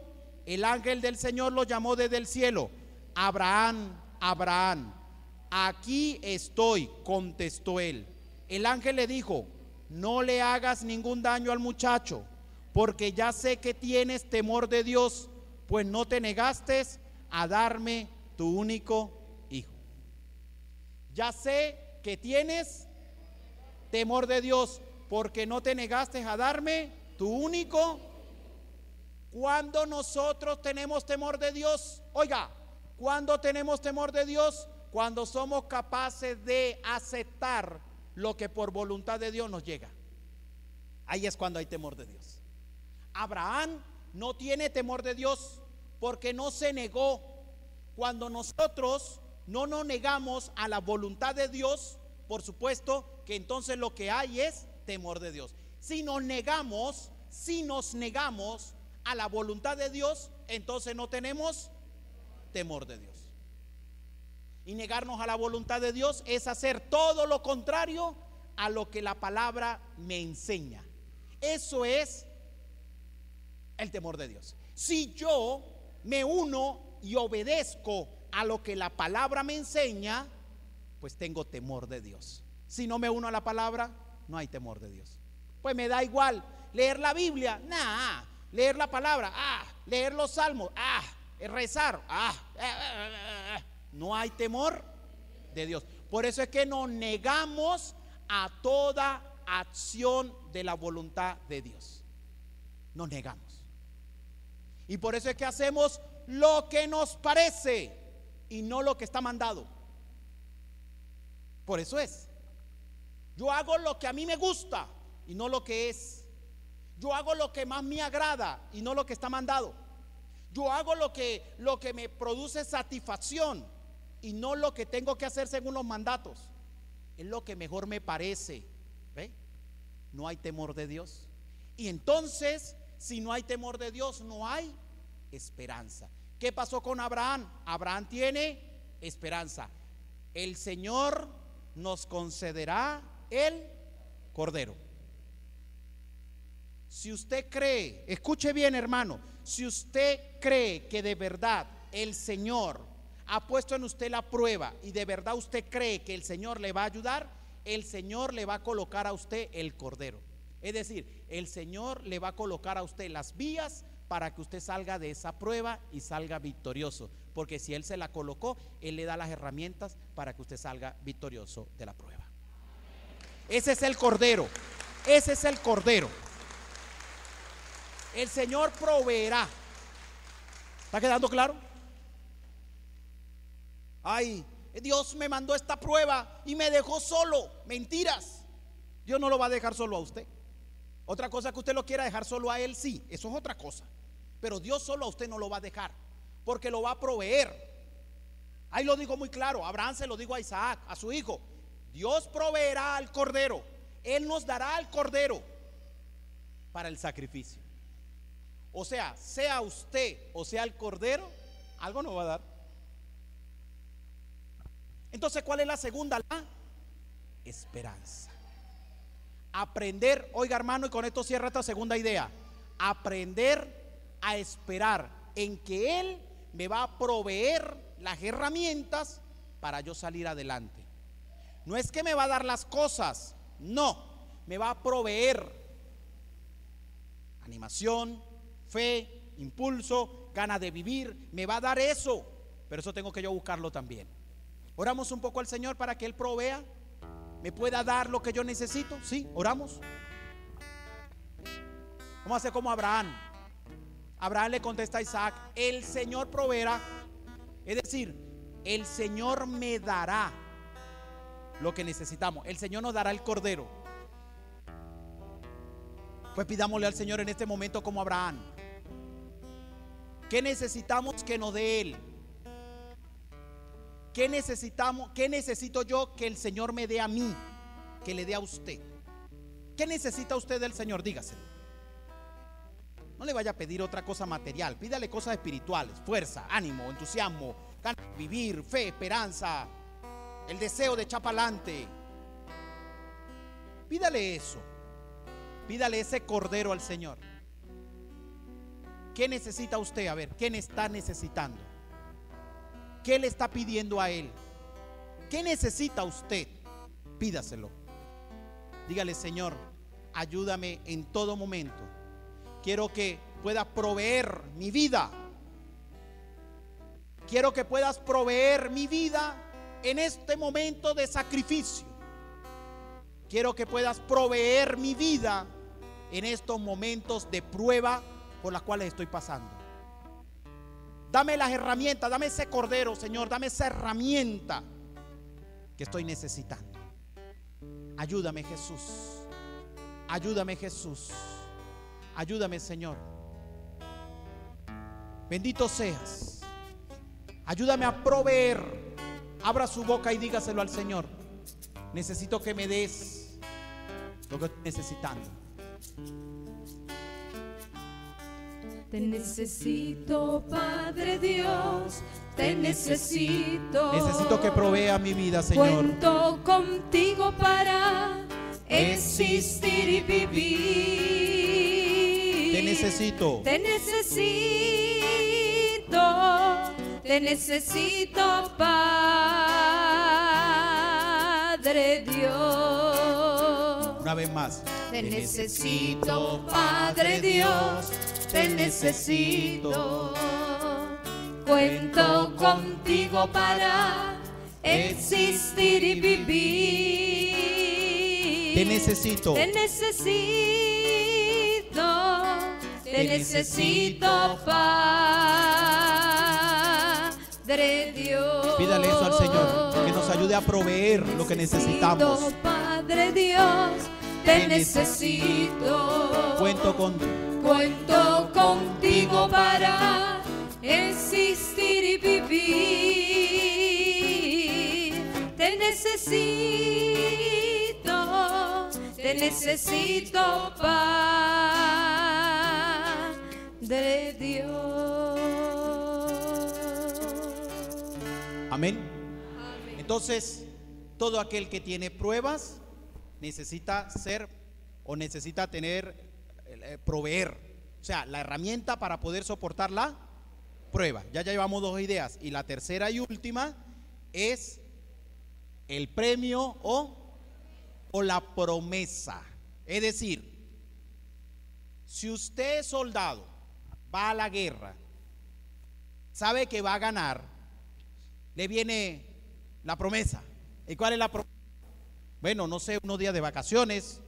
el ángel del Señor lo llamó desde el cielo. Abraham, Abraham, aquí estoy, contestó él. El ángel le dijo: no le hagas ningún daño al muchacho, porque ya sé que tienes temor de Dios, pues no te negaste a darme tu único hijo. Ya sé que tienes temor de Dios, porque no te negaste a darme tu único. Cuando nosotros tenemos temor de Dios, oiga, cuando tenemos temor de Dios, cuando somos capaces de aceptar lo que por voluntad de Dios nos llega. Ahí es cuando hay temor de Dios. Abraham no tiene temor de Dios porque no se negó. Cuando nosotros no nos negamos a la voluntad de Dios, por supuesto que entonces lo que hay es temor de Dios. Si nos negamos, si nos negamos a la voluntad de Dios, entonces no tenemos temor de Dios. Y negarnos a la voluntad de Dios es hacer todo lo contrario a lo que la palabra me enseña. Eso es el temor de Dios. Si yo me uno y obedezco a lo que la palabra me enseña, pues tengo temor de Dios. Si no me uno a la palabra, no hay temor de Dios. Pues me da igual leer la Biblia, nah, leer la palabra, ah, leer los salmos, ah, rezar, ah, ah, ah, ah, ah. No hay temor de Dios. Por eso es que nos negamos a toda acción de la voluntad de Dios. Nos negamos. Y por eso es que hacemos lo que nos parece y no lo que está mandado. Por eso es. Yo hago lo que a mí me gusta y no lo que es. Yo hago lo que más me agrada y no lo que está mandado. Yo hago lo que, lo que me produce satisfacción y no lo que tengo que hacer según los mandatos. Es lo que mejor me parece. ¿Ve? No hay temor de Dios. Y entonces, si no hay temor de Dios, no hay esperanza. ¿Qué pasó con Abraham? Abraham tiene esperanza. El Señor nos concederá el cordero. Si usted cree, escuche bien, hermano, si usted cree que de verdad el Señor ha puesto en usted la prueba y de verdad usted cree que el Señor le va a ayudar, el Señor le va a colocar a usted el cordero. Es decir, el Señor le va a colocar a usted las vías para que usted salga de esa prueba y salga victorioso. Porque si Él se la colocó, Él le da las herramientas para que usted salga victorioso de la prueba. Ese es el cordero. Ese es el cordero. El Señor proveerá. ¿Está quedando claro? Ay, Dios me mandó esta prueba y me dejó solo. Mentiras. Dios no lo va a dejar solo a usted. Otra cosa que usted lo quiera dejar solo a Él, sí, eso es otra cosa. Pero Dios solo a usted no lo va a dejar, porque lo va a proveer. Ahí lo digo muy claro. Abraham se lo dijo a Isaac, a su hijo: Dios proveerá al cordero. Él nos dará al cordero para el sacrificio. O sea, sea usted o sea el cordero, algo nos va a dar. Entonces, ¿cuál es la segunda? La esperanza. Aprender, oiga, hermano, y con esto cierra esta segunda idea. Aprender a esperar en que Él me va a proveer las herramientas para yo salir adelante. No es que me va a dar las cosas, no, me va a proveer animación, fe, impulso, ganas de vivir, me va a dar eso, pero eso tengo que yo buscarlo también. Oramos un poco al Señor para que Él provea, me pueda dar lo que yo necesito. Sí, oramos. Vamos a hacer como Abraham. Abraham le contesta a Isaac: el Señor proveerá. Es decir, el Señor me dará lo que necesitamos. El Señor nos dará el cordero. Pues pidámosle al Señor en este momento como Abraham. ¿Qué necesitamos que nos dé Él? ¿Qué necesitamos? ¿Qué necesito yo que el Señor me dé a mí? Que le dé a usted. ¿Qué necesita usted del Señor? Dígaselo. No le vaya a pedir otra cosa material. Pídale cosas espirituales: fuerza, ánimo, entusiasmo, ganas de vivir, fe, esperanza, el deseo de echar para adelante. Pídale eso. Pídale ese cordero al Señor. ¿Qué necesita usted? A ver, ¿qué está necesitando? ¿Qué le está pidiendo a Él? ¿Qué necesita usted? Pídaselo. Dígale: Señor, ayúdame en todo momento. Quiero que puedas proveer mi vida. Quiero que puedas proveer mi vida en este momento de sacrificio. Quiero que puedas proveer mi vida en estos momentos de prueba por las cuales estoy pasando. Dame las herramientas, dame ese cordero, Señor, dame esa herramienta que estoy necesitando. Ayúdame, Jesús. Ayúdame, Jesús. Ayúdame, Señor. Bendito seas. Ayúdame a proveer. Abra su boca y dígaselo al Señor. Necesito que me des lo que estoy necesitando. Te necesito, Padre Dios. Te necesito. Necesito que provea mi vida, Señor. Cuento contigo para existir y vivir. Te necesito. Te necesito. Te necesito, Padre Dios. Una vez más. Te necesito, Padre Dios. Te necesito. Cuento contigo para existir y vivir. Te necesito. Te necesito. Te necesito, Padre Dios. Pídale eso al Señor, que nos ayude a proveer lo que necesitamos. Padre Dios, te necesito. Cuento contigo. Cuento contigo para existir y vivir. Te necesito. Te necesito, Padre Dios. Amén. Amén. Entonces, todo aquel que tiene pruebas necesita ser o necesita tener, eh, proveer, o sea, la herramienta para poder soportar la prueba. Ya, ya llevamos dos ideas, y la tercera y última es el premio o, o la promesa. Es decir, si usted es soldado, va a la guerra, sabe que va a ganar, le viene la promesa. ¿Y cuál es la promesa? Bueno, no sé, unos días de vacaciones,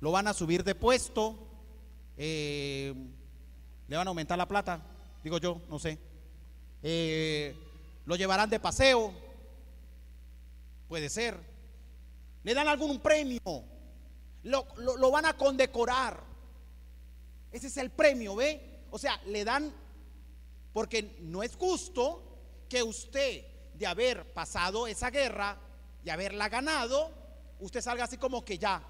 lo van a subir de puesto, eh, le van a aumentar la plata. Digo yo, no sé. Eh, lo llevarán de paseo. Puede ser. Le dan algún premio. Lo, lo, lo van a condecorar. Ese es el premio, ¿ve? O sea, le dan. Porque no es justo que usted, de haber pasado esa guerra, de haberla ganado, usted salga así como que ya.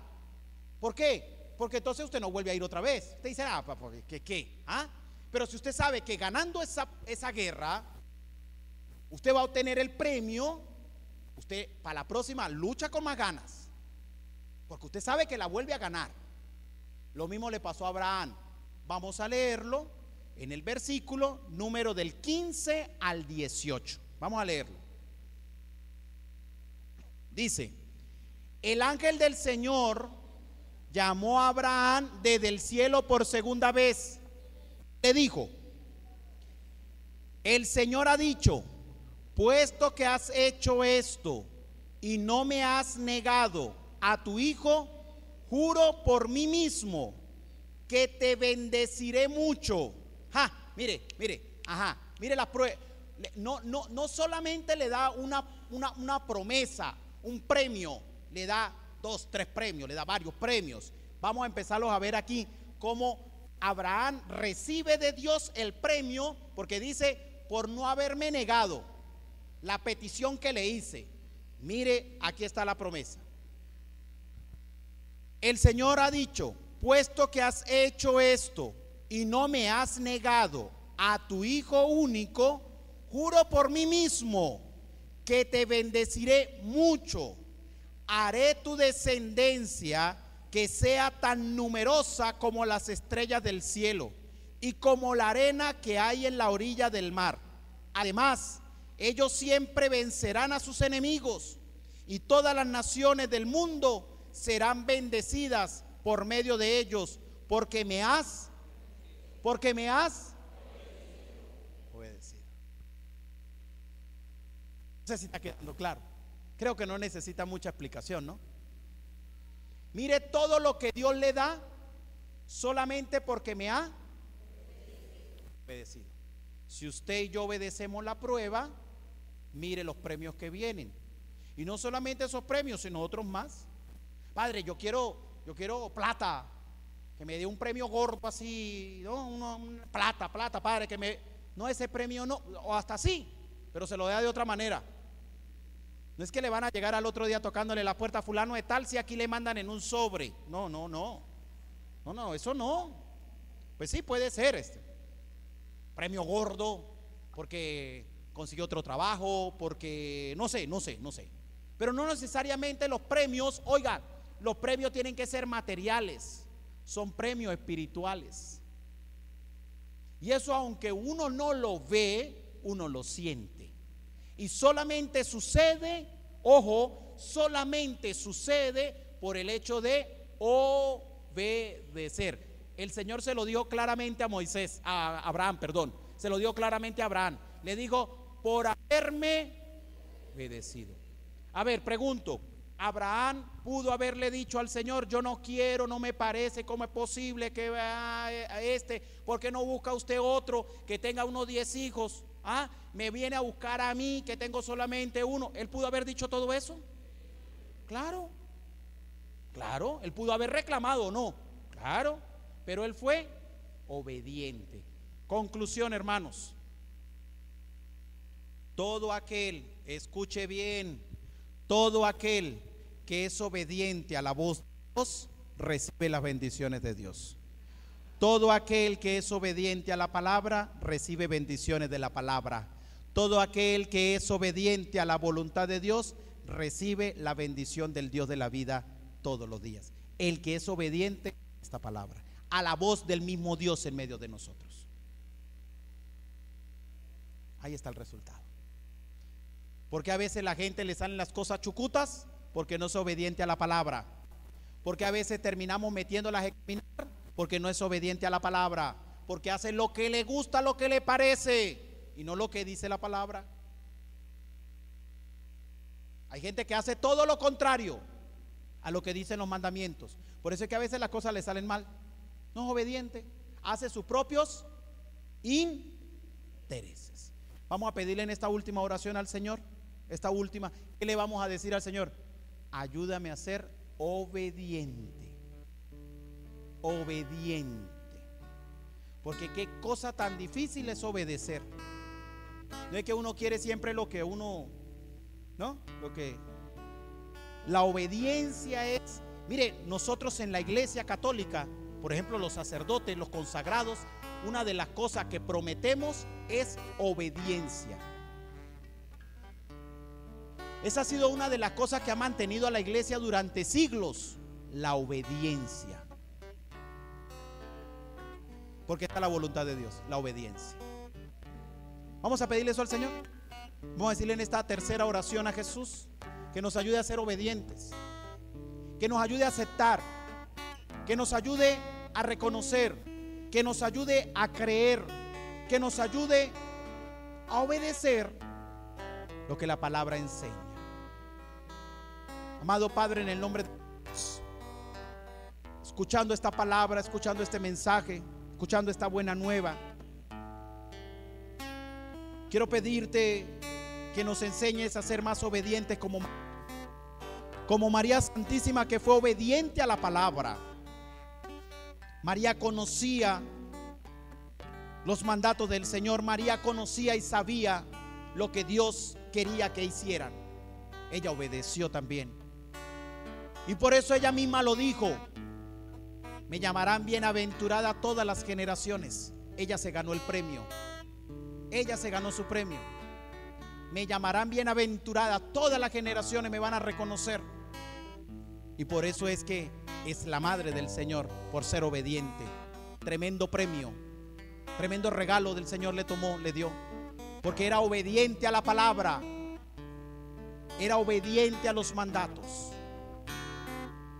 ¿Por qué? Porque entonces usted no vuelve a ir otra vez. Usted dice: ah, ¿qué? ¿Qué? ¿Ah? Pero si usted sabe que ganando esa, esa guerra, usted va a obtener el premio, usted para la próxima lucha con más ganas, porque usted sabe que la vuelve a ganar. Lo mismo le pasó a Abraham. Vamos a leerlo en el versículo número del quince al dieciocho. Vamos a leerlo. Dice: el ángel del Señor llamó a Abraham desde el cielo por segunda vez. Le dijo: el Señor ha dicho, puesto que has hecho esto y no me has negado a tu hijo, juro por mí mismo que te bendeciré mucho. Ja, mire, mire, ajá, mire la prueba. No, no, no solamente le da una, una, una promesa, un premio, le da dos, tres premios, le da varios premios. Vamos a empezarlos a ver aquí cómo Abraham recibe de Dios el premio, porque dice: por no haberme negado. la petición que le hice. Mire, aquí está la promesa. El Señor ha dicho: puesto que has hecho esto y no me has negado a tu hijo único, juro por mí mismo que te bendeciré mucho. Haré tu descendencia que sea tan numerosa como las estrellas del cielo y como la arena que hay en la orilla del mar. Además, ellos siempre vencerán a sus enemigos, y todas las naciones del mundo serán bendecidas por medio de ellos, porque me has, porque me has obedecido. No sé si está quedando claro. Creo que no necesita mucha explicación, ¿no? Mire todo lo que Dios le da solamente porque me ha obedecido. Si usted y yo obedecemos la prueba, mire los premios que vienen. Y no solamente esos premios, sino otros más. Padre, yo quiero, yo quiero plata, que me dé un premio gordo así, ¿no? Uno, una, plata, plata, padre, que me... No, ese premio no, o hasta sí, pero se lo da de otra manera. No es que le van a llegar al otro día tocándole la puerta a fulano de tal, si aquí le mandan en un sobre. No, no, no. No, no, eso no. Pues sí, puede ser este premio gordo porque consiguió otro trabajo, porque no sé, no sé, no sé. Pero no necesariamente los premios, oigan, los premios tienen que ser materiales, son premios espirituales. Y eso, aunque uno no lo ve, uno lo siente. Y solamente sucede, ojo, solamente sucede por el hecho de obedecer. El Señor se lo dijo claramente a Moisés, a Abraham, perdón, se lo dijo claramente a Abraham. Le dijo: por haberme obedecido. A ver, pregunto, ¿Abraham pudo haberle dicho al Señor: yo no quiero, no me parece, cómo es posible que vaya a este? ¿Por qué no busca usted otro que tenga unos diez hijos? Ah, me viene a buscar a mí que tengo solamente uno. ¿Él pudo haber dicho todo eso? Claro, claro, él pudo haber reclamado, no, claro, pero él fue obediente. Conclusión, hermanos, todo aquel, escuche bien, todo aquel que es obediente a la voz de Dios recibe las bendiciones de Dios. Todo aquel que es obediente a la palabra recibe bendiciones de la palabra. Todo aquel que es obediente a la voluntad de Dios recibe la bendición del Dios de la vida todos los días. El que es obediente a esta palabra, a la voz del mismo Dios en medio de nosotros. Ahí está el resultado. Porque a veces la gente le salen las cosas chucutas porque no es obediente a la palabra. Porque a veces terminamos metiéndolas a examinar porque no es obediente a la palabra, porque hace lo que le gusta, lo que le parece y no lo que dice la palabra. Hay gente que hace todo lo contrario a lo que dicen los mandamientos. Por eso es que a veces las cosas le salen mal. No es obediente, hace sus propios intereses. Vamos a pedirle en esta última oración al Señor, esta última, ¿qué le vamos a decir al Señor? Ayúdame a ser obediente. Obediente, porque qué cosa tan difícil es obedecer. No es que uno quiere siempre lo que uno, ¿no? Lo que la obediencia es. Mire, nosotros en la iglesia católica, por ejemplo, los sacerdotes, los consagrados, una de las cosas que prometemos es obediencia. Esa ha sido una de las cosas que ha mantenido a la iglesia durante siglos, la obediencia. Porque está la voluntad de Dios, la obediencia. Vamos a pedirle eso al Señor. Vamos a decirle en esta tercera oración a Jesús que nos ayude a ser obedientes, que nos ayude a aceptar, que nos ayude a reconocer, que nos ayude a creer, que nos ayude a obedecer lo que la palabra enseña. Amado Padre, en el nombre de Dios, escuchando esta palabra, escuchando este mensaje, escuchando esta buena nueva, quiero pedirte que nos enseñes a ser más obedientes como, como María Santísima, que fue obediente a la palabra. María conocía los mandatos del Señor. María conocía y sabía lo que Dios quería que hicieran, ella obedeció también. Y por eso ella misma lo dijo: me llamarán bienaventurada todas las generaciones. Ella se ganó el premio. Ella se ganó su premio. Me llamarán bienaventurada, todas las generaciones me van a reconocer. Y por eso es que es la madre del Señor, por ser obediente. Tremendo premio, tremendo regalo del Señor le tomó, le dio, porque era obediente a la palabra, era obediente a los mandatos.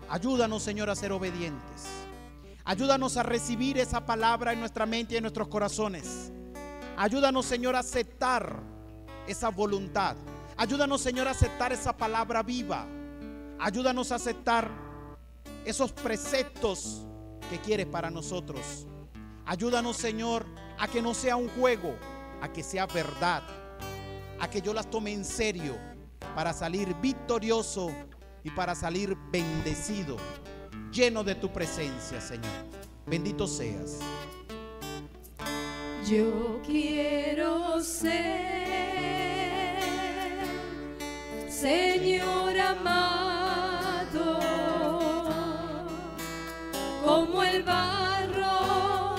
Ayúdanos, Señor, a ser obedientes. Ayúdanos a recibir esa palabra en nuestra mente y en nuestros corazones. Ayúdanos, Señor, a aceptar esa voluntad. Ayúdanos, Señor, a aceptar esa palabra viva. Ayúdanos a aceptar esos preceptos que quieres para nosotros. Ayúdanos, Señor, a que no sea un juego, a que sea verdad, a que yo las tome en serio para salir victorioso y para salir bendecido, lleno de tu presencia, Señor. Bendito seas. Yo quiero ser, Señor amado, como el barro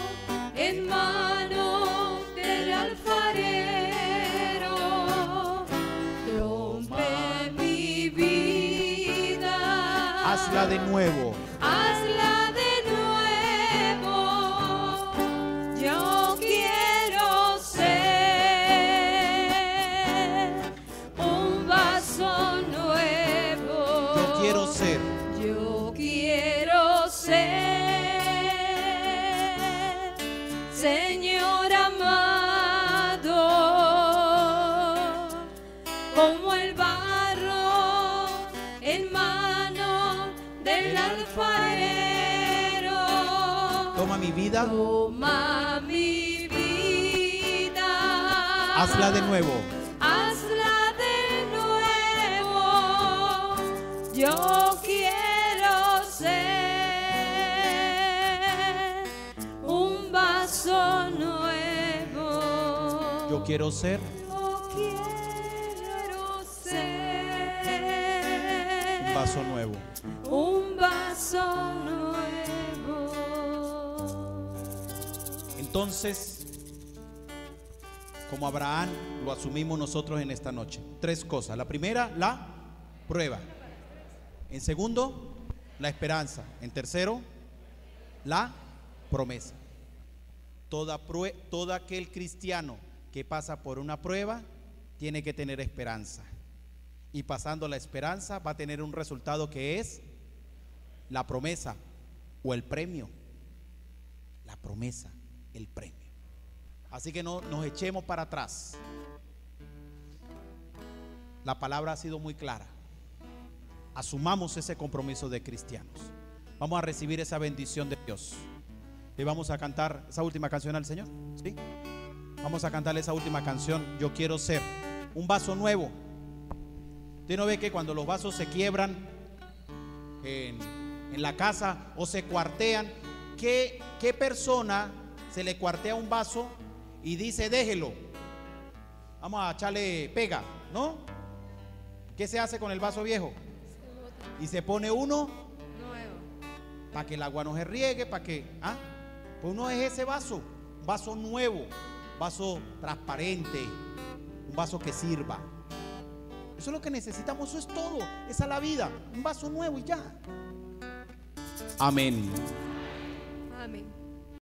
en mano del alfarero. Rompe mi vida, hazla de nuevo. Toma mi vida, hazla de nuevo, hazla de nuevo. Yo quiero ser un vaso nuevo. Yo quiero ser, yo quiero ser un vaso nuevo, un vaso nuevo. Entonces, como Abraham, lo asumimos nosotros en esta noche. Tres cosas. La primera, la prueba. En segundo, la esperanza. En tercero, la promesa. Toda prue- todo aquel cristiano que pasa por una prueba tiene que tener esperanza. Y pasando la esperanza va a tener un resultado que es la promesa o el premio. La promesa. El premio. Así que no nos echemos para atrás. La palabra ha sido muy clara. Asumamos ese compromiso de cristianos. Vamos a recibir esa bendición de Dios. Y vamos a cantar esa última canción al Señor. ¿Sí? Vamos a cantar esa última canción. Yo quiero ser un vaso nuevo. Usted no ve que cuando los vasos se quiebran en, en la casa o se cuartean, ¿qué, qué persona se le cuartea un vaso y dice déjelo, vamos a echarle pega, ¿no? ¿Qué se hace con el vaso viejo? Y se pone uno nuevo para que el agua no se riegue, para que ¿ah? Pues uno es ese vaso, un vaso nuevo, vaso transparente, un vaso que sirva. Eso es lo que necesitamos, eso es todo, esa es la vida, un vaso nuevo y ya. Amén. Amén.